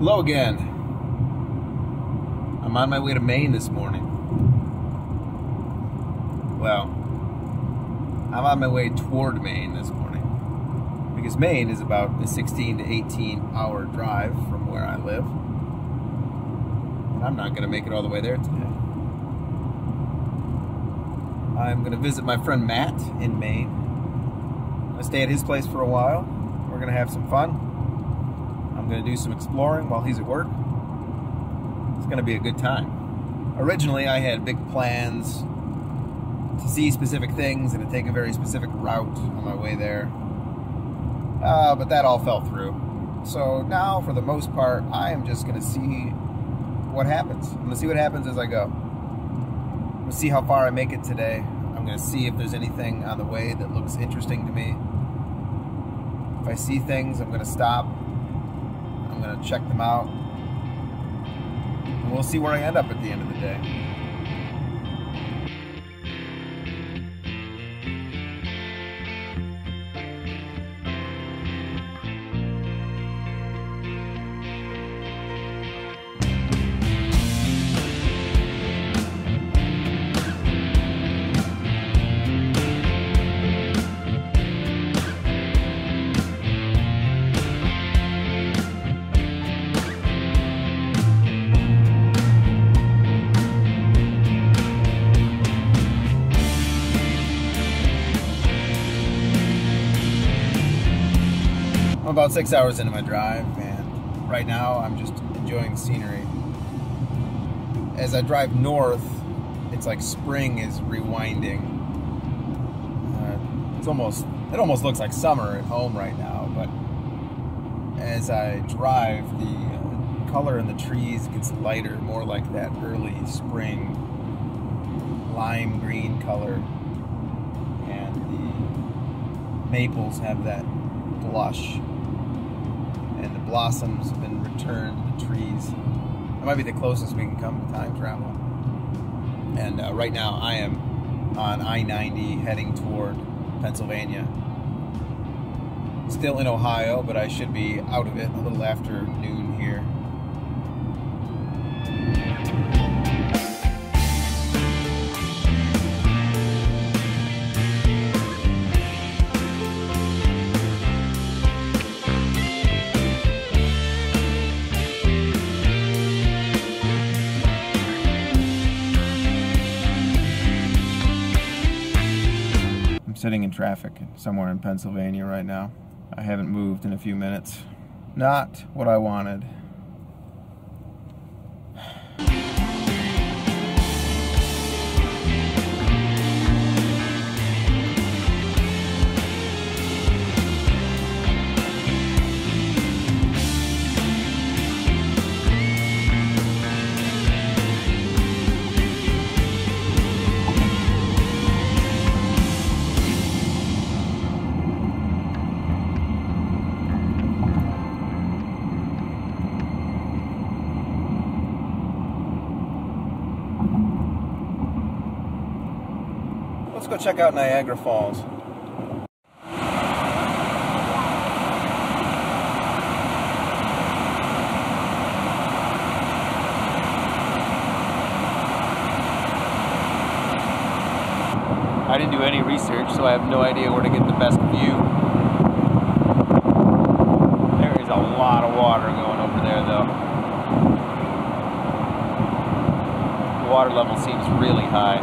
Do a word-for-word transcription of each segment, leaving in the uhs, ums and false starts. Hello again. I'm on my way to Maine this morning. Well, I'm on my way toward Maine this morning, because Maine is about a sixteen to eighteen hour drive from where I live. And I'm not going to make it all the way there today. I'm going to visit my friend Matt in Maine. I'm going to stay at his place for a while. We're going to have some fun. I'm going to do some exploring while he's at work. It's going to be a good time. Originally, I had big plans to see specific things and to take a very specific route on my way there. Uh, but that all fell through. So now, for the most part, I am just going to see what happens. I'm going to see what happens as I go. I'm going to see how far I make it today. I'm going to see if there's anything on the way that looks interesting to me. If I see things, I'm going to stop. I'm going to check them out, and we'll see where I end up at the end of the day. I'm about six hours into my drive, and right now I'm just enjoying the scenery. As I drive north, it's like spring is rewinding. Uh, it's almost, it almost looks like summer at home right now, but as I drive, the uh, color in the trees gets lighter, more like that early spring lime green color, and the maples have that blush. And the blossoms have been returned to the trees. That might be the closest we can come to time travel. And uh, right now I am on I ninety heading toward Pennsylvania. Still in Ohio, but I should be out of it a little after noon here. Sitting in traffic somewhere in Pennsylvania right now. I haven't moved in a few minutes. Not what I wanted. Let's go check out Niagara Falls. I didn't do any research, so I have no idea where to get the best view. There is a lot of water going over there, though. The water level seems really high.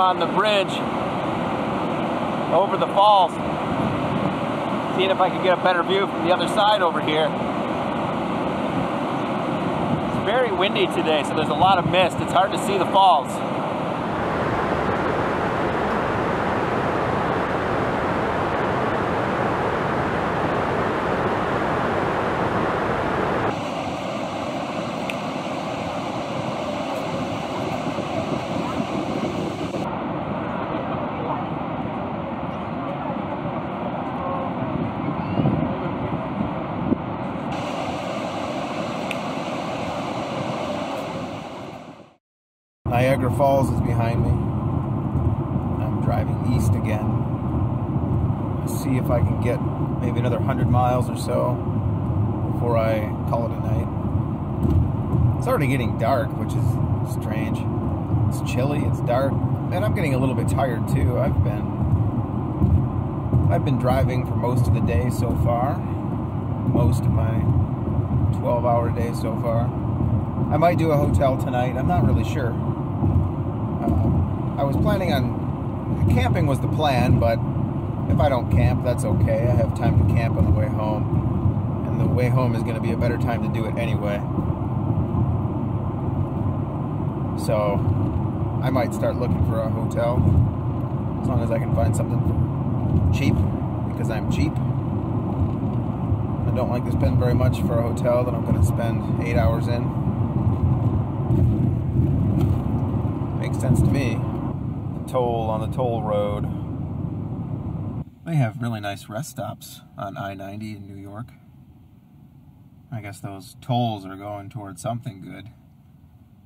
On the bridge over the falls, seeing if I can get a better view from the other side over here. It's very windy today, so there's a lot of mist. It's hard to see the falls. Niagara Falls is behind me. I'm driving east again. Let's see if I can get maybe another one hundred miles or so before I call it a night. It's already getting dark, which is strange. It's chilly, it's dark, and I'm getting a little bit tired too. I've been, I've been driving for most of the day so far. Most of my twelve hour day so far. I might do a hotel tonight. I'm not really sure. Uh, I was planning on... Camping was the plan, but if I don't camp, that's okay. I have time to camp on the way home. And the way home is going to be a better time to do it anyway. So, I might start looking for a hotel. As long as I can find something cheap, because I'm cheap. I don't like to spend very much for a hotel that I'm going to spend eight hours in. Makes sense to me. The toll on the toll road. They have really nice rest stops on I ninety in New York. I guess those tolls are going towards something good.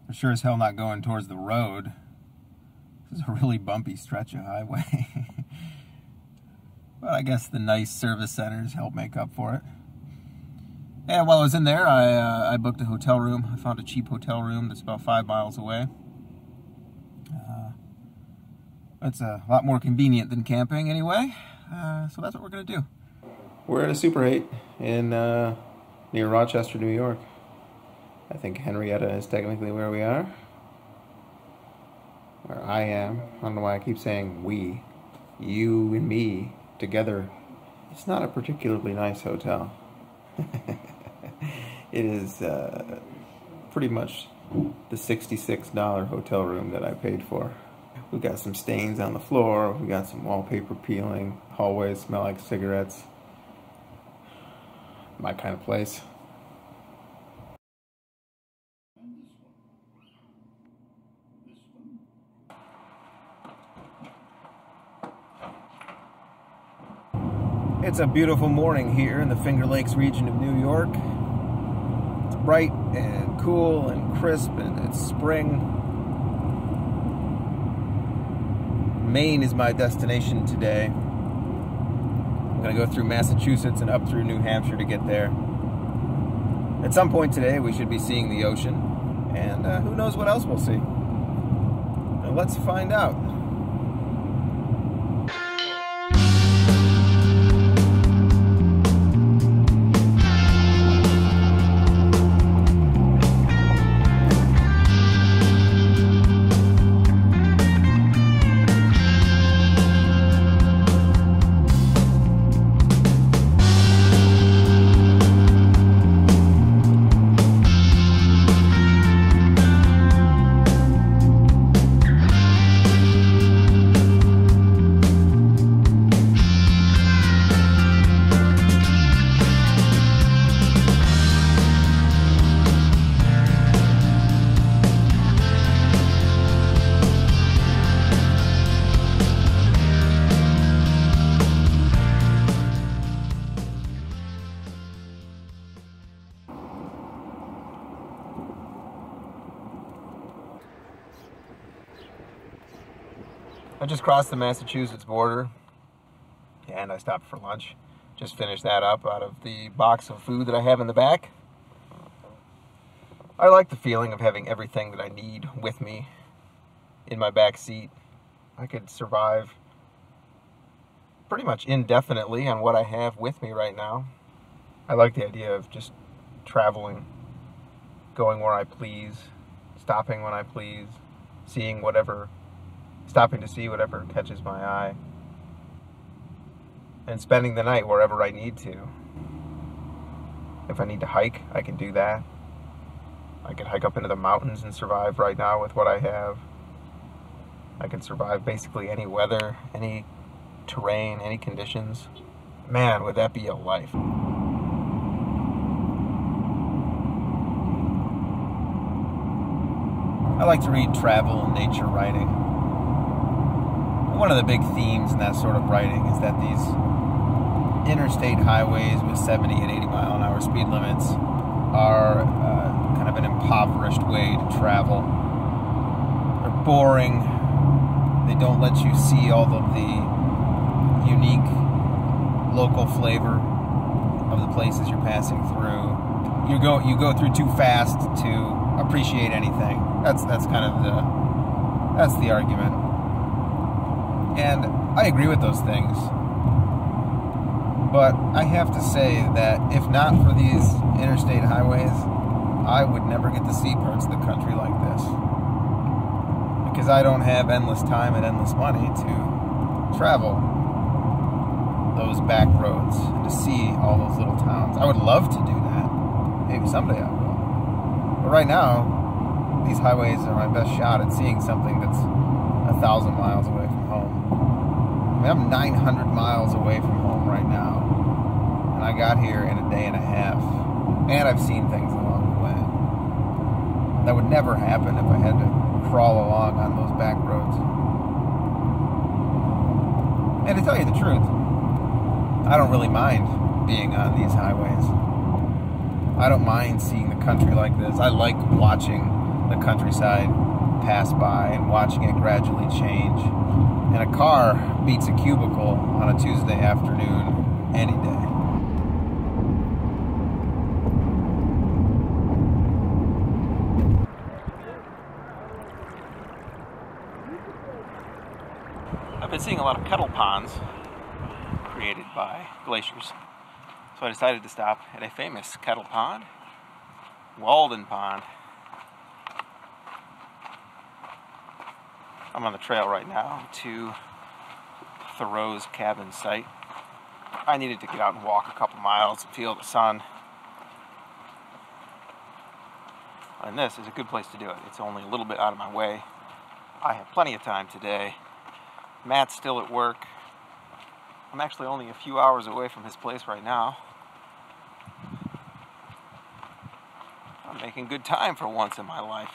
They're sure as hell not going towards the road. This is a really bumpy stretch of highway. But I guess the nice service centers help make up for it. And while I was in there, I, uh, I booked a hotel room. I found a cheap hotel room that's about five miles away. Uh, that's a lot more convenient than camping anyway. Uh, so that's what we're going to do. We're at a Super eight in uh, near Rochester, New York. I think Henrietta is technically where we are. Where I am. I don't know why I keep saying we. You and me together. It's not a particularly nice hotel. It is uh, pretty much the sixty-six dollar hotel room that I paid for. We got some stains on the floor, we got some wallpaper peeling, hallways smell like cigarettes. My kind of place. It's a beautiful morning here in the Finger Lakes region of New York. It's bright and cool and crisp and it's spring. Maine is my destination today. I'm going to go through Massachusetts and up through New Hampshire to get there. At some point today we should be seeing the ocean, and uh, who knows what else we'll see. Now let's find out. I just crossed the Massachusetts border and I stopped for lunch. Just finished that up out of the box of food that I have in the back. I like the feeling of having everything that I need with me in my back seat. I could survive pretty much indefinitely on what I have with me right now. I like the idea of just traveling, going where I please, stopping when I please, seeing whatever stopping to see whatever catches my eye, and spending the night wherever I need to. If I need to hike, I can do that. I can hike up into the mountains and survive right now with what I have. I can survive basically any weather, any terrain, any conditions. Man, would that be a life. I like to read travel and nature writing. One of the big themes in that sort of writing is that these interstate highways with seventy and eighty mile an hour speed limits are uh, kind of an impoverished way to travel. They're boring. They don't let you see all of the unique local flavor of the places you're passing through. You go you go through too fast to appreciate anything. That's that's kind of the that's the argument. And I agree with those things. But I have to say that if not for these interstate highways, I would never get to see parts of the country like this. Because I don't have endless time and endless money to travel those back roads and to see all those little towns. I would love to do that. Maybe someday I will. But right now, these highways are my best shot at seeing something that's a thousand miles away from home. I mean, I'm nine hundred miles away from home right now. And I got here in a day and a half. And I've seen things along the way. That would never happen if I had to crawl along on those back roads. And to tell you the truth, I don't really mind being on these highways. I don't mind seeing the country like this. I like watching the countryside pass by and watching it gradually change. And a car beats a cubicle on a Tuesday afternoon any day. I've been seeing a lot of kettle ponds created by glaciers. So I decided to stop at a famous kettle pond, Walden Pond. I'm on the trail right now to Thoreau's cabin site. I needed to get out and walk a couple miles and feel the sun. And this is a good place to do it. It's only a little bit out of my way. I have plenty of time today. Matt's still at work. I'm actually only a few hours away from his place right now. I'm making good time for once in my life.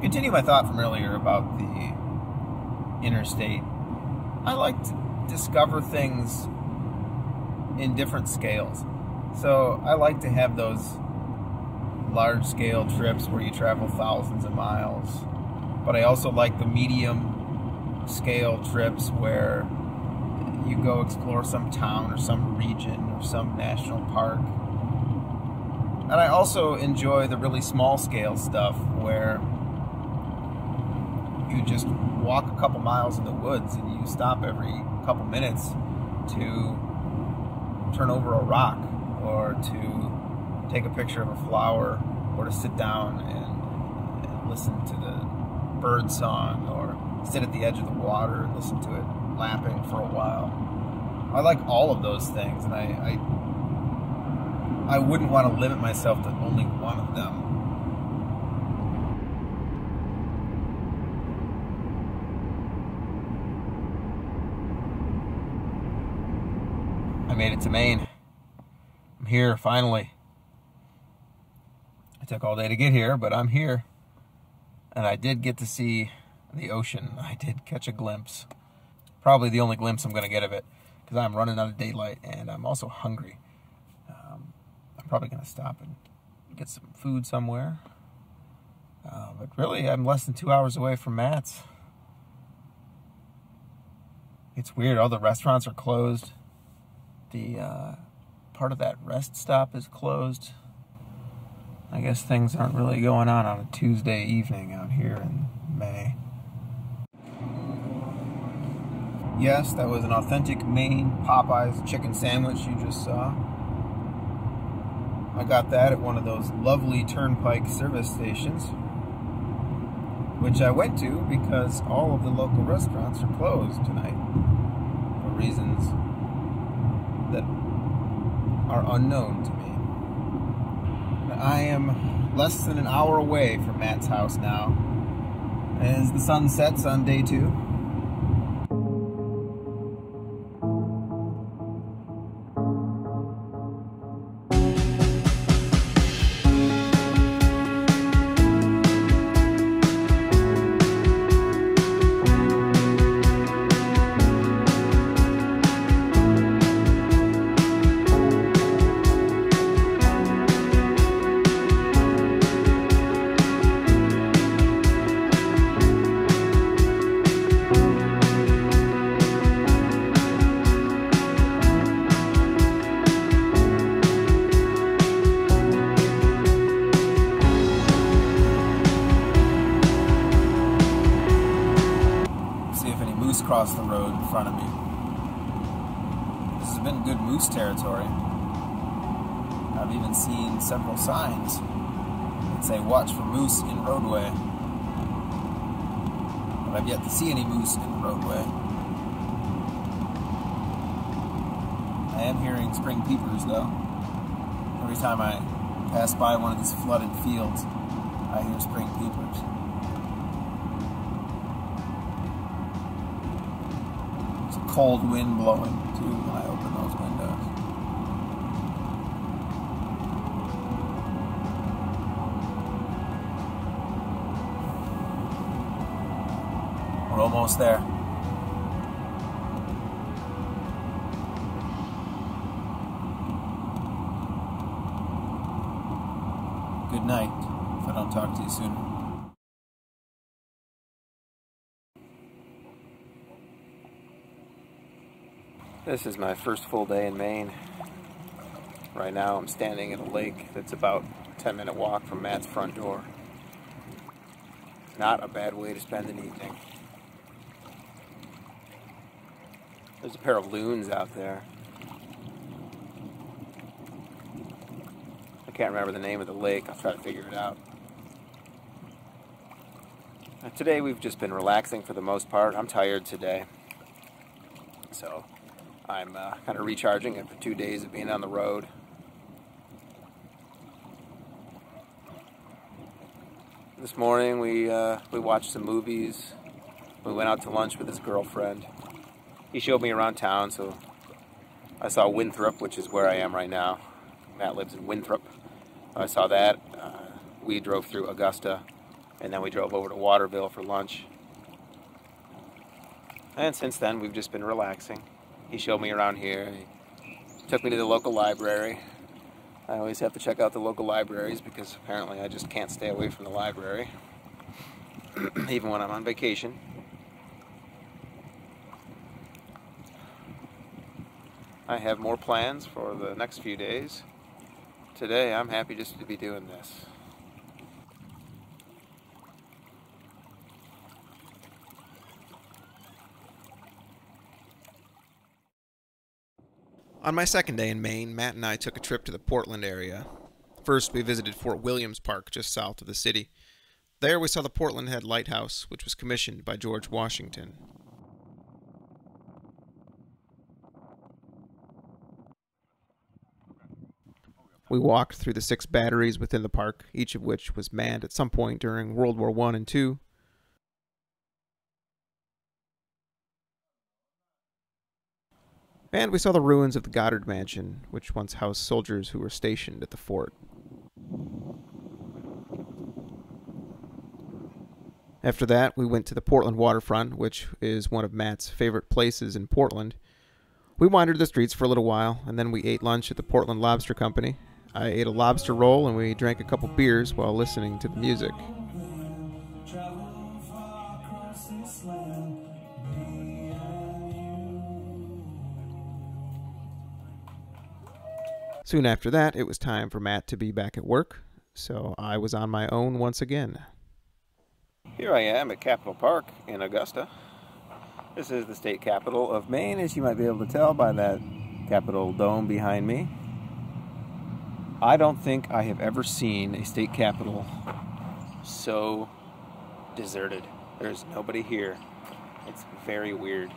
Continue my thought from earlier about the interstate. I like to discover things in different scales. So I like to have those large scale trips where you travel thousands of miles but I also like the medium scale trips where you go explore some town or some region or some national park. And I also enjoy the really small scale stuff where you just walk a couple miles in the woods and you stop every couple minutes to turn over a rock or to take a picture of a flower or to sit down and, and listen to the bird song or sit at the edge of the water and listen to it lapping for a while. I like all of those things, and I I, I wouldn't want to limit myself to only one of them. I made it to Maine. I'm here, finally. It took all day to get here, but I'm here. And I did get to see the ocean. I did catch a glimpse. Probably the only glimpse I'm going to get of it, because I'm running out of daylight and I'm also hungry. Um, I'm probably going to stop and get some food somewhere. Uh, but really, I'm less than two hours away from Matt's. It's weird. All the restaurants are closed. The uh, part of that rest stop is closed. I guess things aren't really going on on a Tuesday evening out here in May. Yes, that was an authentic Maine Popeye's chicken sandwich you just saw. I got that at one of those lovely turnpike service stations, which I went to because all of the local restaurants are closed tonight for reasons that are unknown to me. I am less than an hour away from Matt's house now, as the sun sets on day two. Across the road in front of me. This has been good moose territory. I've even seen several signs that say watch for moose in roadway. But I've yet to see any moose in the roadway. I am hearing spring peepers though. Every time I pass by one of these flooded fields, I hear spring peepers. Cold wind blowing too when I open those windows. We're almost there. Good night, if I don't talk to you soon. This is my first full day in Maine. Right now I'm standing at a lake that's about a ten minute walk from Matt's front door. It's not a bad way to spend an evening. There's a pair of loons out there. I can't remember the name of the lake. I'll try to figure it out. Now, today we've just been relaxing for the most part. I'm tired today, so I'm uh, kind of recharging after two days of being on the road. This morning we uh, we watched some movies. We went out to lunch with his girlfriend. He showed me around town, so I saw Winthrop, which is where I am right now. Matt lives in Winthrop. I saw that. Uh, we drove through Augusta, and then we drove over to Waterville for lunch. And since then, we've just been relaxing. He showed me around here. He took me to the local library. I always have to check out the local libraries because apparently I just can't stay away from the library. even when I'm on vacation. I have more plans for the next few days. Today I'm happy just to be doing this. On my second day in Maine, Matt and I took a trip to the Portland area. First, we visited Fort Williams Park, just south of the city. There we saw the Portland Head Lighthouse, which was commissioned by George Washington. We walked through the six batteries within the park, each of which was manned at some point during World War One and Two. And we saw the ruins of the Goddard Mansion, which once housed soldiers who were stationed at the fort. After that, we went to the Portland Waterfront, which is one of Matt's favorite places in Portland. We wandered the streets for a little while, and then we ate lunch at the Portland Lobster Company. I ate a lobster roll, and we drank a couple beers while listening to the music. Soon after that, it was time for Matt to be back at work, so I was on my own once again. Here I am at Capitol Park in Augusta. This is the state capital of Maine, as you might be able to tell by that Capitol dome behind me. I don't think I have ever seen a state capitol so deserted. There's nobody here. It's very weird.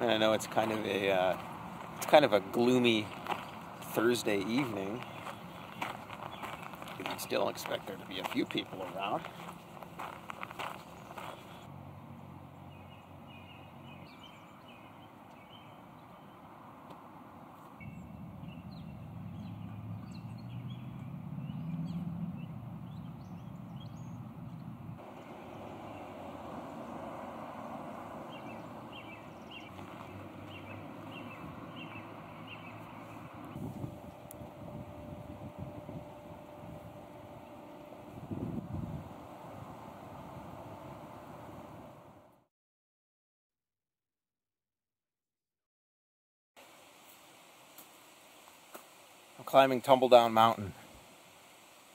And I know it's kind of a... Uh, It's kind of a gloomy Thursday evening. You can still expect there to be a few people around. Climbing Tumbledown Mountain.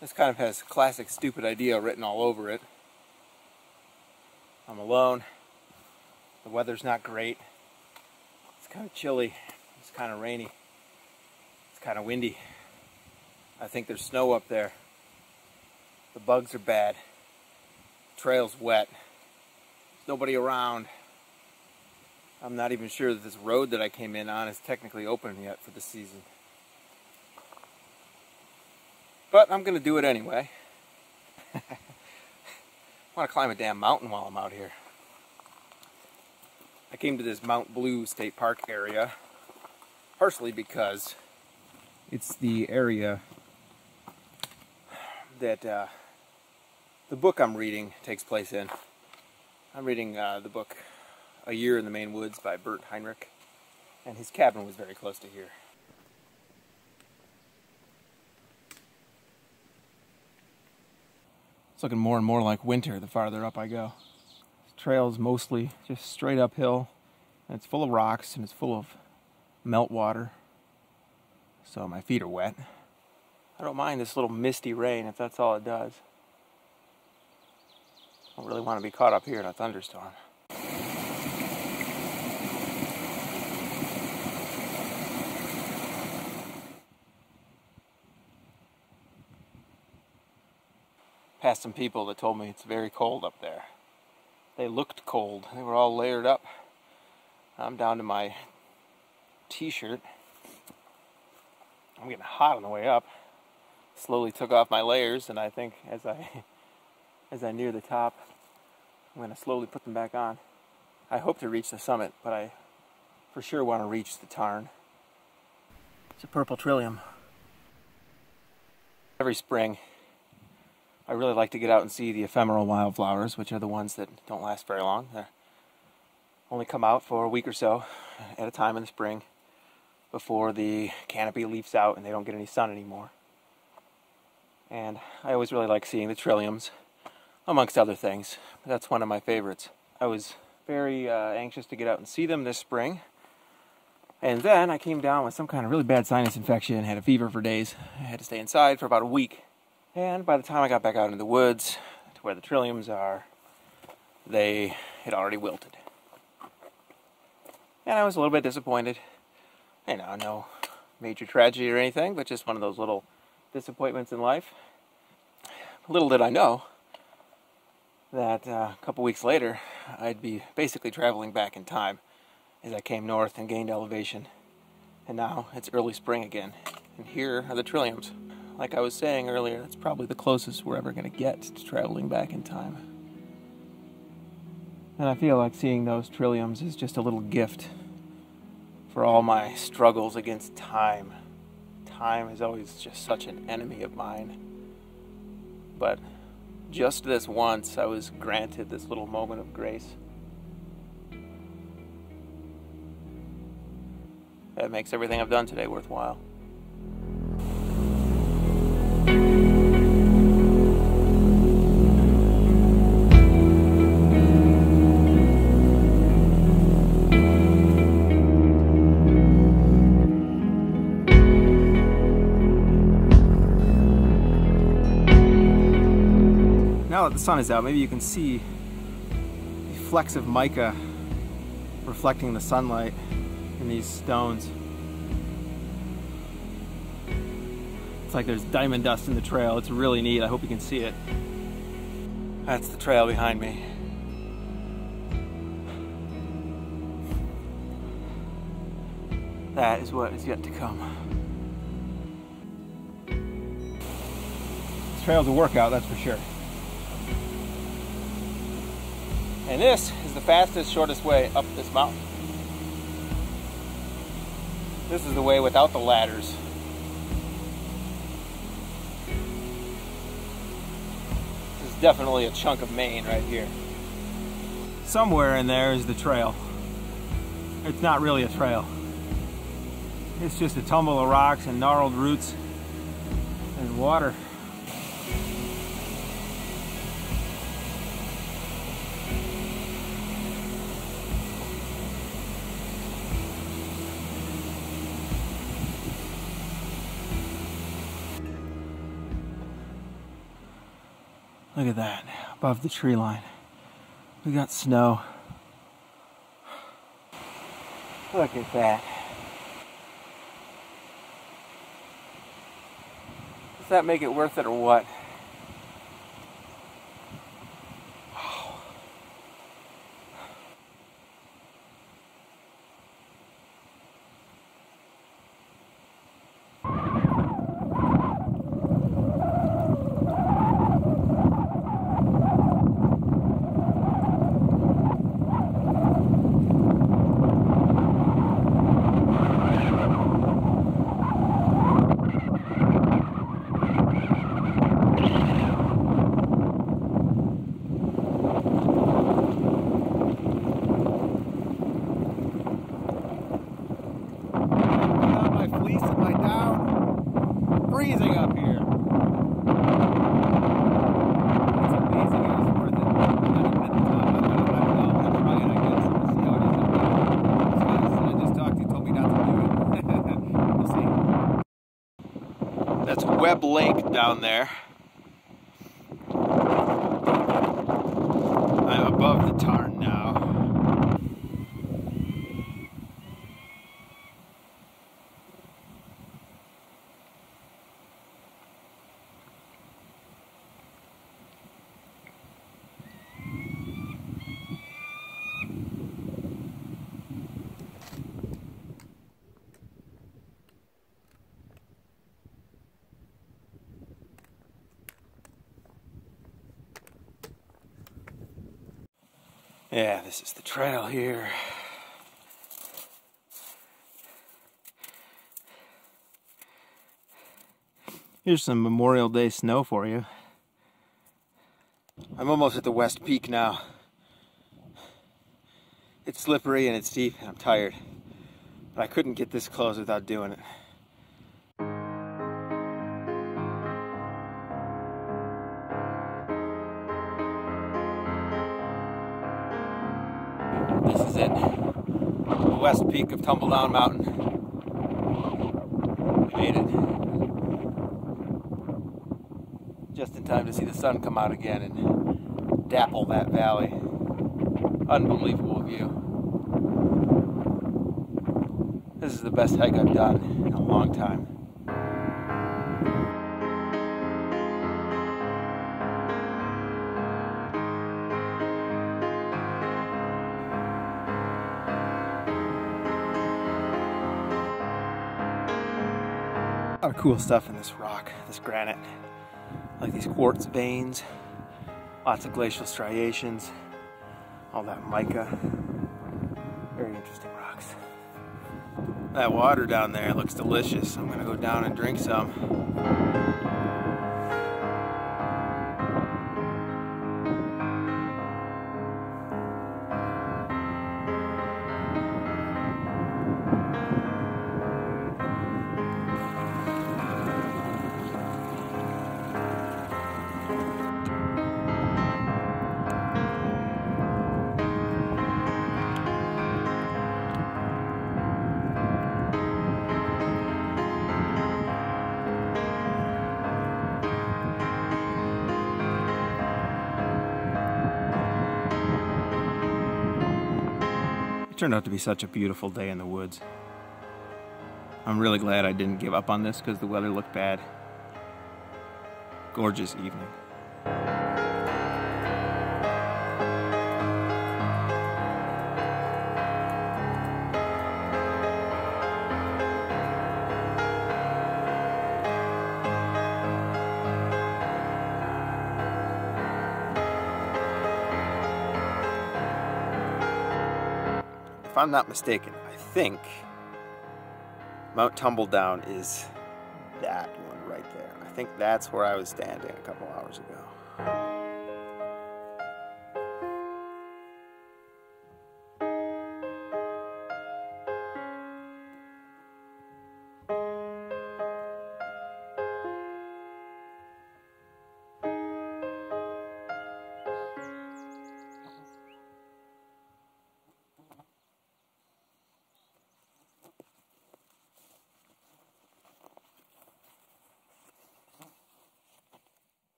This kind of has classic stupid idea written all over it. I'm alone. The weather's not great. It's kind of chilly. It's kind of rainy. It's kind of windy. I think there's snow up there. The bugs are bad. The trail's wet. There's nobody around. I'm not even sure that this road that I came in on is technically open yet for the season. But I'm going to do it anyway. I want to climb a damn mountain while I'm out here. I came to this Mount Blue State Park area, partially because it's the area that uh, the book I'm reading takes place in. I'm reading uh, the book A Year in the Maine Woods by Burt Heinrich, and his cabin was very close to here. It's looking more and more like winter the farther up I go. The trail's mostly just straight uphill, and it's full of rocks and it's full of meltwater, so my feet are wet. I don't mind this little misty rain if that's all it does. I don't really want to be caught up here in a thunderstorm. Past some people that told me it's very cold up there. They looked cold. They were all layered up. I'm down to my t-shirt. I'm getting hot on the way up. Slowly took off my layers, and I think as I as I near the top, I'm gonna slowly put them back on. I hope to reach the summit, but I for sure want to reach the tarn. It's a purple trillium. Every spring, I really like to get out and see the ephemeral wildflowers, which are the ones that don't last very long. They only come out for a week or so at a time in the spring before the canopy leaves out and they don't get any sun anymore. And I always really like seeing the trilliums. amongst other things. That's one of my favorites. I was very uh, anxious to get out and see them this spring. And then I came down with some kind of really bad sinus infection, had a fever for days. I had to stay inside for about a week. And by the time I got back out into the woods to where the trilliums are, they had already wilted. And I was a little bit disappointed. You know, no major tragedy or anything, but just one of those little disappointments in life. Little did I know that uh, a couple weeks later, I'd be basically traveling back in time as I came north and gained elevation. And now it's early spring again. And here are the trilliums. Like I was saying earlier, that's probably the closest we're ever going to get to traveling back in time. And I feel like seeing those trilliums is just a little gift for all my struggles against time. Time is always just such an enemy of mine. But just this once, I was granted this little moment of grace. That makes everything I've done today worthwhile. Now that the sun is out, maybe you can see the flecks of mica reflecting the sunlight in these stones. It's like there's diamond dust in the trail. It's really neat. I hope you can see it. That's the trail behind me. That is what is yet to come. This trail's a workout, that's for sure. And this is the fastest, shortest way up this mountain. This is the way without the ladders. This is definitely a chunk of Maine right here. Somewhere in there is the trail. It's not really a trail. It's just a tumble of rocks and gnarled roots and water. Look at that, above the tree line. We got snow. Look at that. Does that make it worth it or what? Oh. Lake down there. I'm above the tarn now. Yeah, this is the trail here. Here's some Memorial Day snow for you. I'm almost at the West Peak now. It's slippery and it's steep and I'm tired. But I couldn't get this close without doing it. Washington, the west peak of Tumbledown Mountain. We made it just in time to see the sun come out again and dapple that valley. Unbelievable view. This is the best hike I've done in a long time. A lot of cool stuff in this rock, this granite, like these quartz veins, lots of glacial striations, all that mica. Very interesting rocks. That water down there looks delicious. I'm gonna go down and drink some. Turned out to be such a beautiful day in the woods. I'm really glad I didn't give up on this because the weather looked bad. Gorgeous evening. If I'm not mistaken, I think Mount Tumbledown is that one right there. I think that's where I was standing a couple hours ago.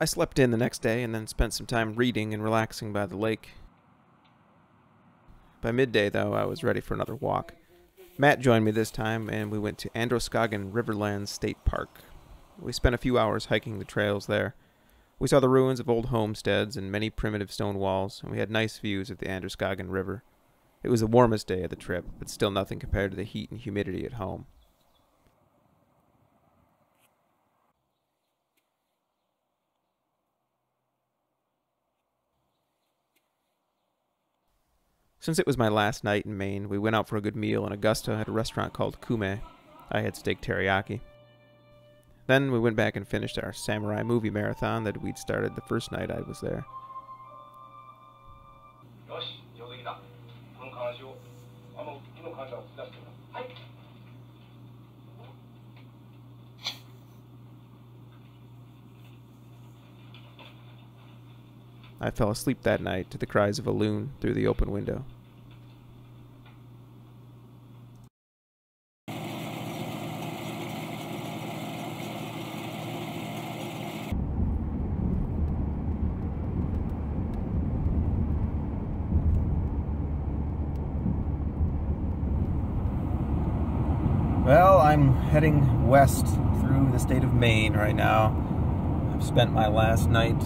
I slept in the next day and then spent some time reading and relaxing by the lake. By midday, though, I was ready for another walk. Matt joined me this time, and we went to Androscoggin Riverlands State Park. We spent a few hours hiking the trails there. We saw the ruins of old homesteads and many primitive stone walls, and we had nice views of the Androscoggin River. It was the warmest day of the trip, but still nothing compared to the heat and humidity at home. Since it was my last night in Maine, we went out for a good meal in Augusta at a restaurant called Kume. I had steak teriyaki. Then we went back and finished our samurai movie marathon that we'd started the first night I was there. I fell asleep that night to the cries of a loon through the open window. Well, I'm heading west through the state of Maine right now. I've spent my last night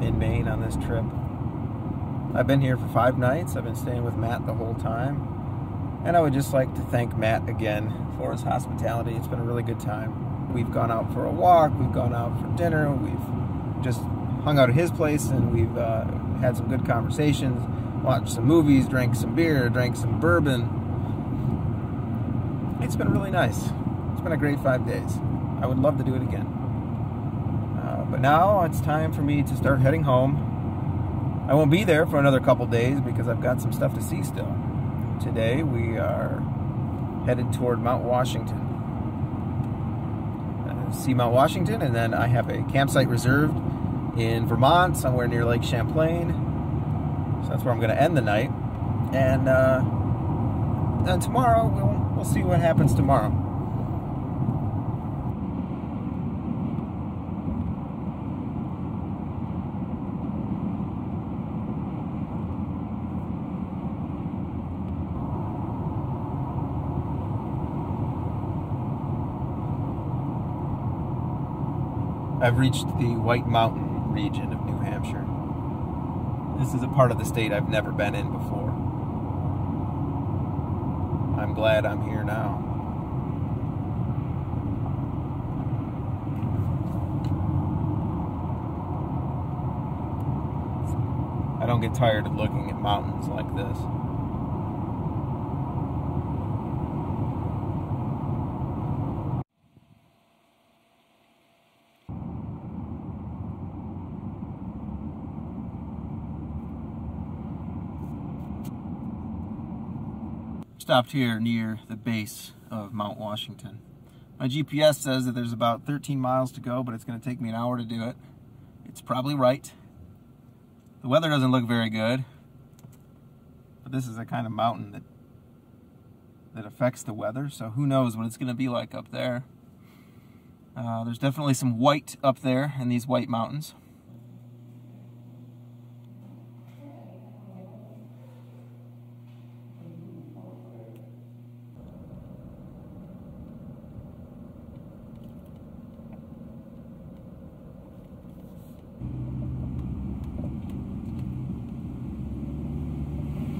in Maine on this trip. I've been here for five nights. I've been staying with Matt the whole time, and I would just like to thank Matt again for his hospitality. It's been a really good time. We've gone out for a walk, we've gone out for dinner, we've just hung out at his place, and we've uh, had some good conversations, watched some movies, drank some beer, drank some bourbon. It's been really nice. It's been a great five days. I would love to do it again. But now it's time for me to start heading home. I won't be there for another couple days because I've got some stuff to see still. Today we are headed toward Mount Washington. Uh, see Mount Washington, and then I have a campsite reserved in Vermont, somewhere near Lake Champlain. So that's where I'm going to end the night. And uh, then tomorrow, we'll, we'll see what happens tomorrow. I've reached the White Mountain region of New Hampshire. This is a part of the state I've never been in before. I'm glad I'm here now. I don't get tired of looking at mountains like this. Stopped here near the base of Mount Washington. My G P S says that there's about thirteen miles to go, but it's going to take me an hour to do it. It's probably right. The weather doesn't look very good, but this is the kind of mountain that that affects the weather, so who knows what it's going to be like up there. Uh, there's definitely some white up there in these White Mountains.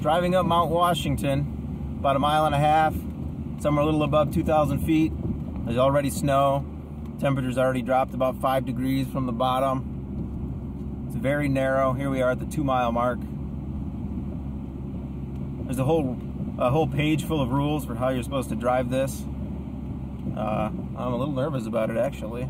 Driving up Mount Washington, about a mile and a half, somewhere a little above two thousand feet. There's already snow. Temperature's already dropped about five degrees from the bottom. It's very narrow. Here we are at the two mile mark. There's a whole, a whole page full of rules for how you're supposed to drive this. Uh, I'm a little nervous about it, actually.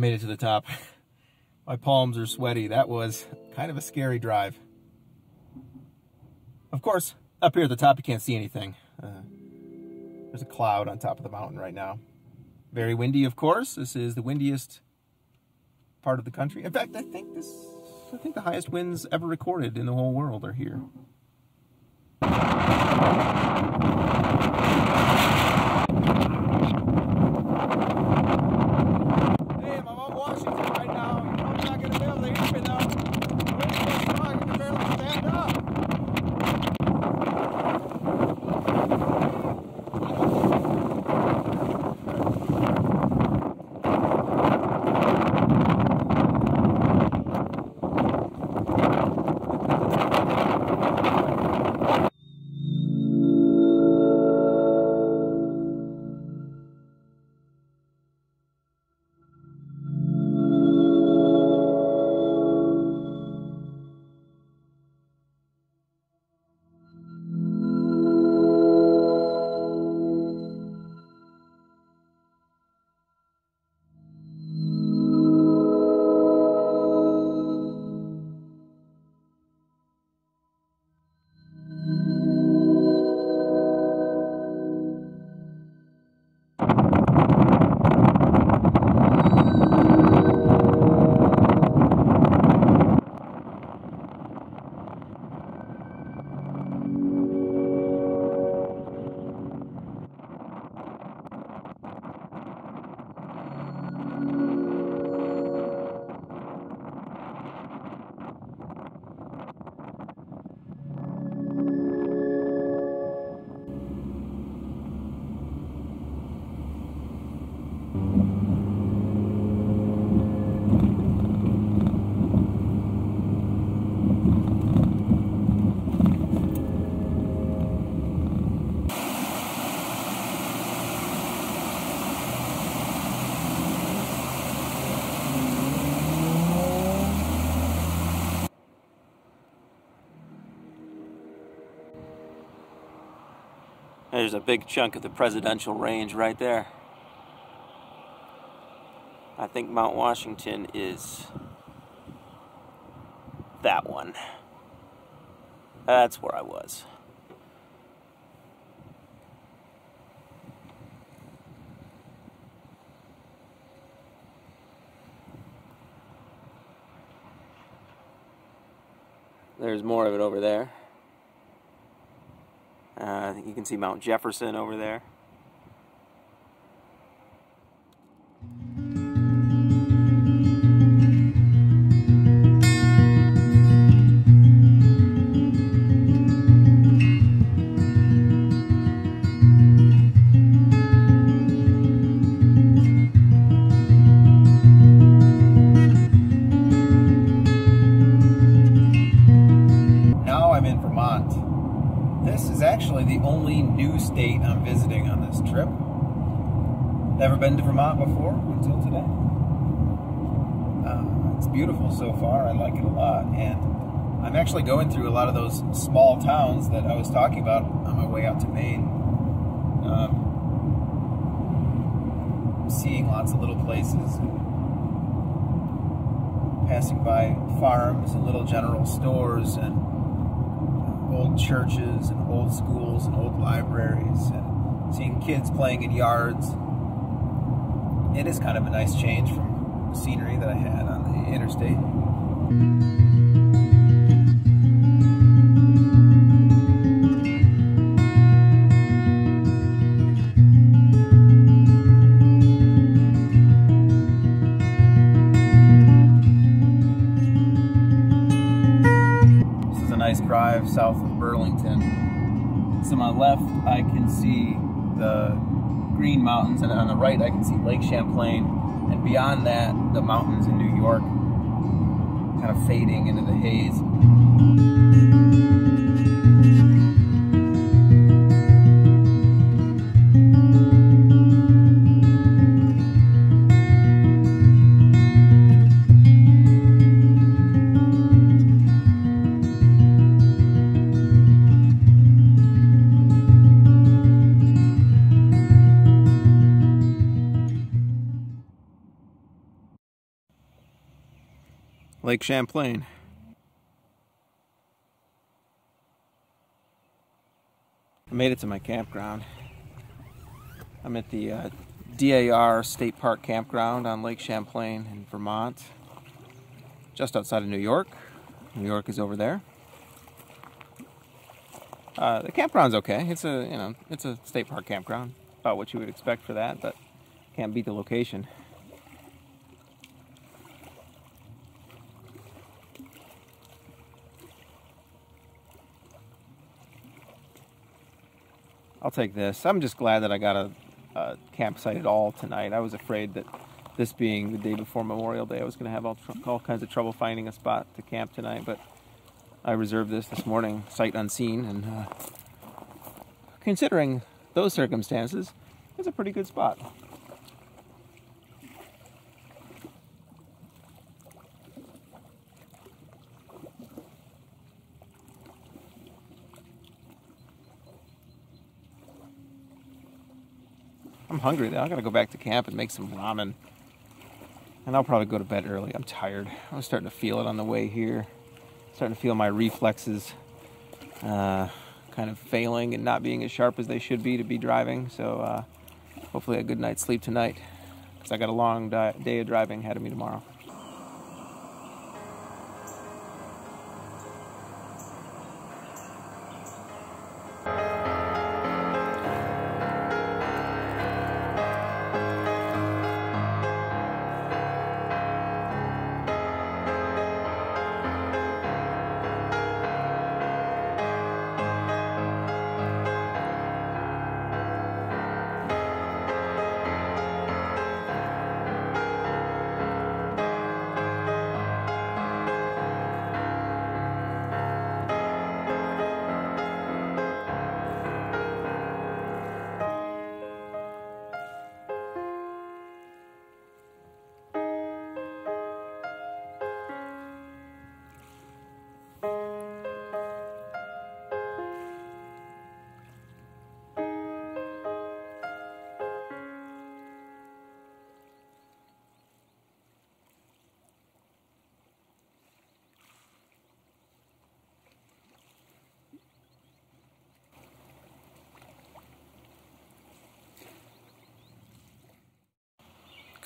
Made it to the top. My palms are sweaty. That was kind of a scary drive. Of course, up here at the top you can't see anything. Uh, there's a cloud on top of the mountain right now. Very windy, of course. This is the windiest part of the country. In fact, I think this I think the highest winds ever recorded in the whole world are here. There's a big chunk of the Presidential Range right there. I think Mount Washington is that one. That's where I was. There's more of it over there. Uh, I think you can see Mount Jefferson over there. State I'm visiting on this trip. Never been to Vermont before until today. Uh, it's beautiful so far. I like it a lot, and I'm actually going through a lot of those small towns that I was talking about on my way out to Maine. Um, seeing lots of little places, passing by farms and little general stores and old churches and old schools and old libraries, and seeing kids playing in yards. It is kind of a nice change from the scenery that I had on the interstate. South of Burlington. To my left I can see the Green Mountains, and on the right I can see Lake Champlain, and beyond that the mountains in New York kind of fading into the haze. Lake Champlain. I made it to my campground. I'm at the uh, D A R State Park Campground on Lake Champlain in Vermont, just outside of New York. New York is over there. Uh, the campground's okay. It's a you know it's a state park campground, about what you would expect for that, but can't beat the location. I'll take this. I'm just glad that I got a, a campsite at all tonight. I was afraid that this being the day before Memorial Day, I was going to have all, all kinds of trouble finding a spot to camp tonight, but I reserved this this morning, sight unseen, and uh, considering those circumstances, it's a pretty good spot. I'm hungry now. I gotta go back to camp and make some ramen. And I'll probably go to bed early. I'm tired. I was starting to feel it on the way here. Starting to feel my reflexes uh, kind of failing and not being as sharp as they should be to be driving. So uh, hopefully a good night's sleep tonight, because I got a long day of driving ahead of me tomorrow.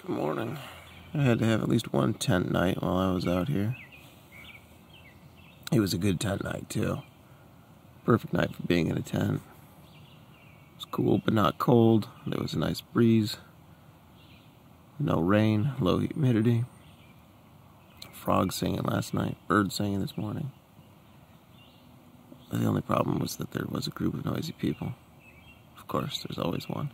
Good morning. I had to have at least one tent night while I was out here. It was a good tent night too. Perfect night for being in a tent. It was cool but not cold. There was a nice breeze. No rain, low humidity. Frogs singing last night, birds singing this morning. The only problem was that there was a group of noisy people. Of course, there's always one.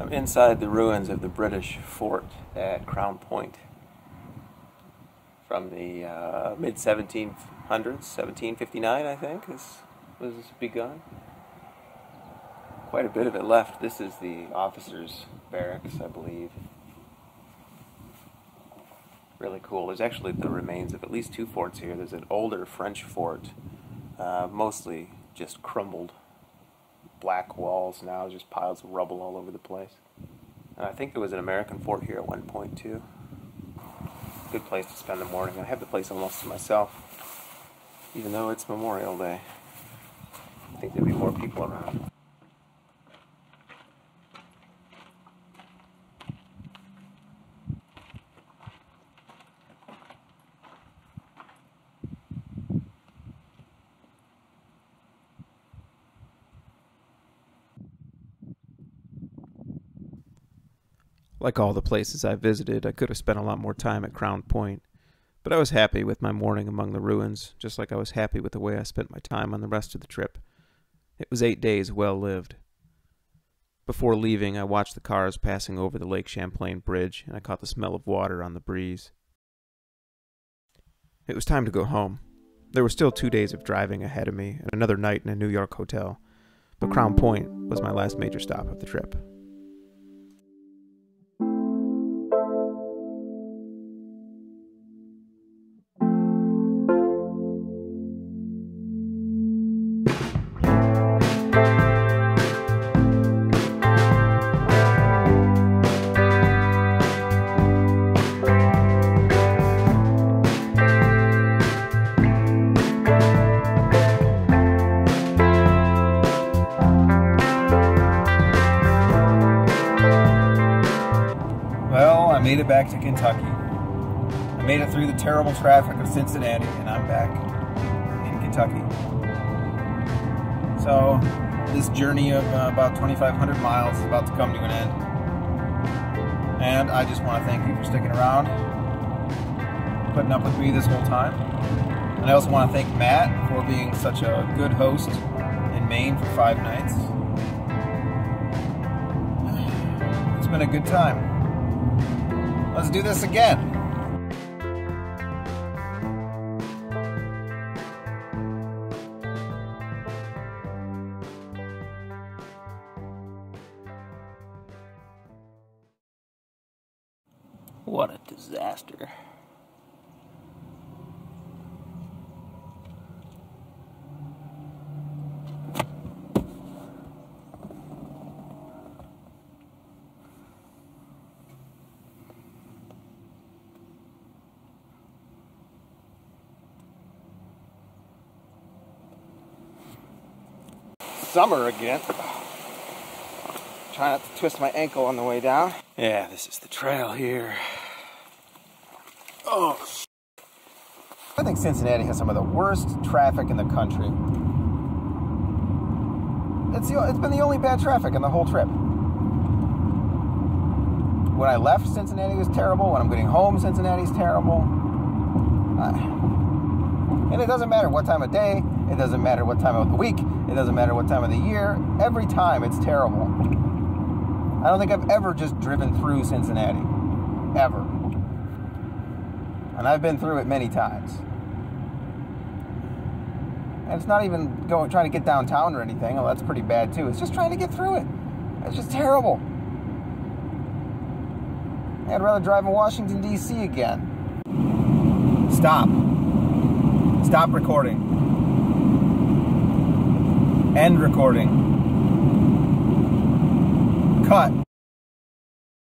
I'm inside the ruins of the British fort at Crown Point from the uh, mid seventeen hundreds, seventeen fifty-nine I think is was begun. Quite a bit of it left. This is the officers' barracks, I believe. Really cool. There's actually the remains of at least two forts here. There's an older French fort, uh, mostly just crumbled. Black walls now, just piles of rubble all over the place. And I think there was an American fort here at one point too. Good place to spend the morning. I have the place almost to myself, even though it's Memorial Day. I think there'd be more people around. Like all the places I visited, I could have spent a lot more time at Crown Point, but I was happy with my morning among the ruins, just like I was happy with the way I spent my time on the rest of the trip. It was eight days well lived. Before leaving, I watched the cars passing over the Lake Champlain Bridge, and I caught the smell of water on the breeze. It was time to go home. There were still two days of driving ahead of me and another night in a New York hotel, but Crown Point was my last major stop of the trip. Back to Kentucky. I made it through the terrible traffic of Cincinnati and I'm back in Kentucky. So this journey of uh, about twenty-five hundred miles is about to come to an end. And I just want to thank you for sticking around, putting up with me this whole time. And I also want to thank Matt for being such a good host in Maine for five nights. It's been a good time. Let's do this again. What a disaster. Summer again. Try not to twist my ankle on the way down. Yeah, this is the trail here. Oh, I think Cincinnati has some of the worst traffic in the country. It's, the, it's been the only bad traffic in the whole trip. When I left, Cincinnati was terrible. When I'm getting home, Cincinnati's terrible. Uh, and it doesn't matter what time of day. It doesn't matter what time of the week. It doesn't matter what time of the year. Every time it's terrible. I don't think I've ever just driven through Cincinnati. Ever. And I've been through it many times. And it's not even going trying to get downtown or anything. Oh, that's pretty bad too. It's just trying to get through it. It's just terrible. I'd rather drive in Washington, D C again. Stop. Stop recording. End recording. cut